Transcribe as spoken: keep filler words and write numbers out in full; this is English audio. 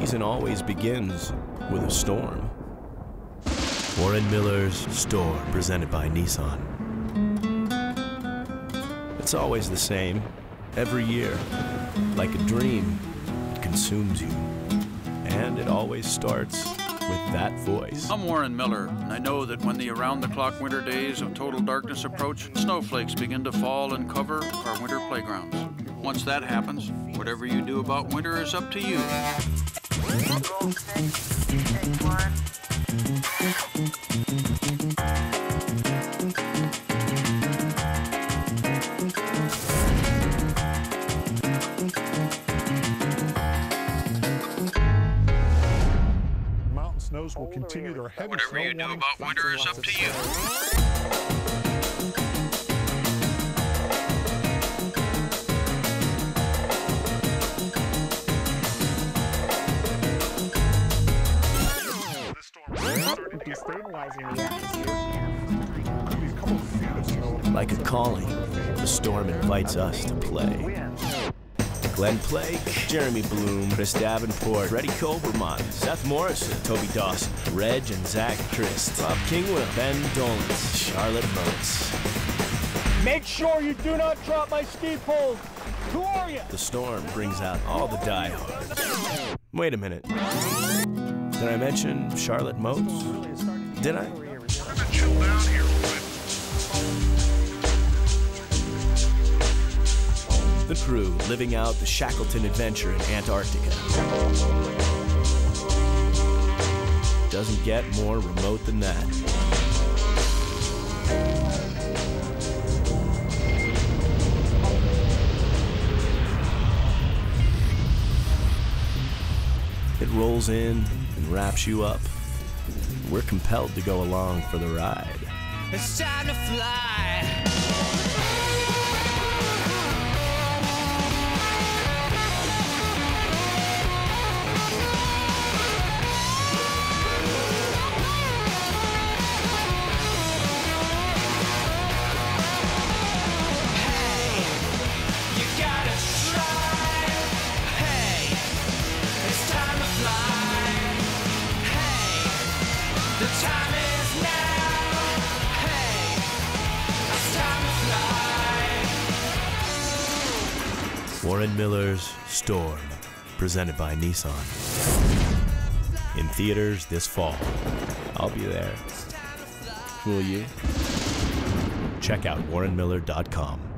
season always begins with a storm. Warren Miller's Storm, presented by Nissan. It's always the same, every year. Like a dream, it consumes you. And it always starts with that voice. I'm Warren Miller, and I know that when the around-the-clock winter days of total darkness approach, snowflakes begin to fall and cover our winter playgrounds. Once that happens, whatever you do about winter is up to you. Mountain snows will continue their heavy snow. Whatever you do about winter is up to you. Like a calling, the storm invites us to play. Glenn Plake, Jeremy Bloom, Chris Davenport, Freddie Cole Bermont, Seth Morrison, Toby Dawson, Reg and Zach Trist, Bob Kingwood, Ben Dolan, Charlotte Moats. Make sure you do not drop my ski poles. Who are you? The storm brings out all the diehards. Wait a minute. Did I mention Charlotte Moats? Did I? We're gonna chill down here. The crew living out the Shackleton adventure in Antarctica. Doesn't get more remote than that. It rolls in and wraps you up. We're compelled to go along for the ride. It's time to fly. Hey, you gotta try. Hey, it's time to fly. The time is now, hey, it's time to fly. Warren Miller's Storm, presented by Nissan. In theaters this fall. I'll be there. Will you? Check out warren miller dot com.